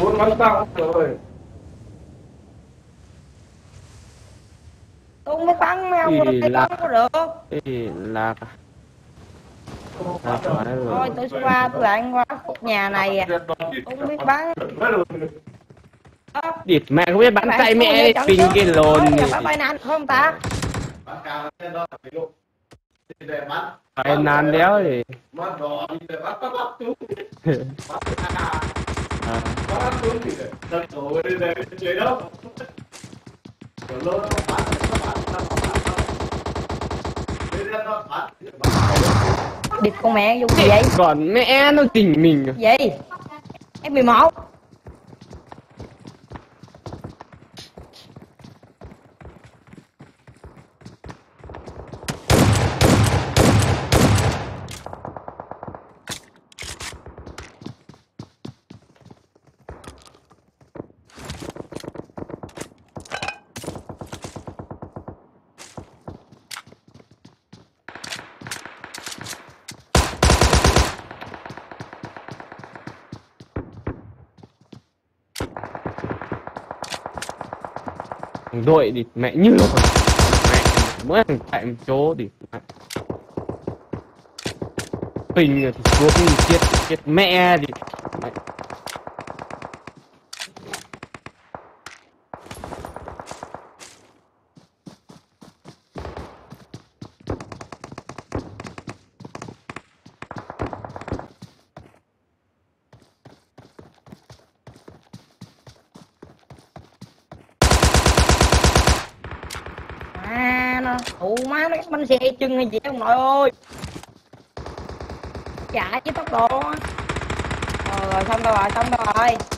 4 bánh bao rồi. Tôi mới bắn mèo rồi, tôi bắn có được. Ý lạc. Lạc rồi. Thôi tôi qua, tôi lại qua khúc nhà này à. Tôi không biết bắn. Địt mẹ không biết bắn tay mẹ pin cái lồn. Bắn bay nan không ta? Bắn cao lên đó phải luôn. Bay nan đéo gì. Mất đỏ đi để bắt chú. Bắt chú thì thật rồi đây chơi đâu. Rồi nó bắn nó địt con mẹ vô gì vậy? Còn mẹ nó chỉnh mình. Vậy. Em bị máu. Đội thì mẹ như rồi mẹ mới thằng chạy một chỗ thì phình thì xuống chết mẹ thì mẹ. Ủa má nó bánh xe chân hay gì ông nội ơi. Chạy với tốc độ. Rồi xong rồi, xong rồi.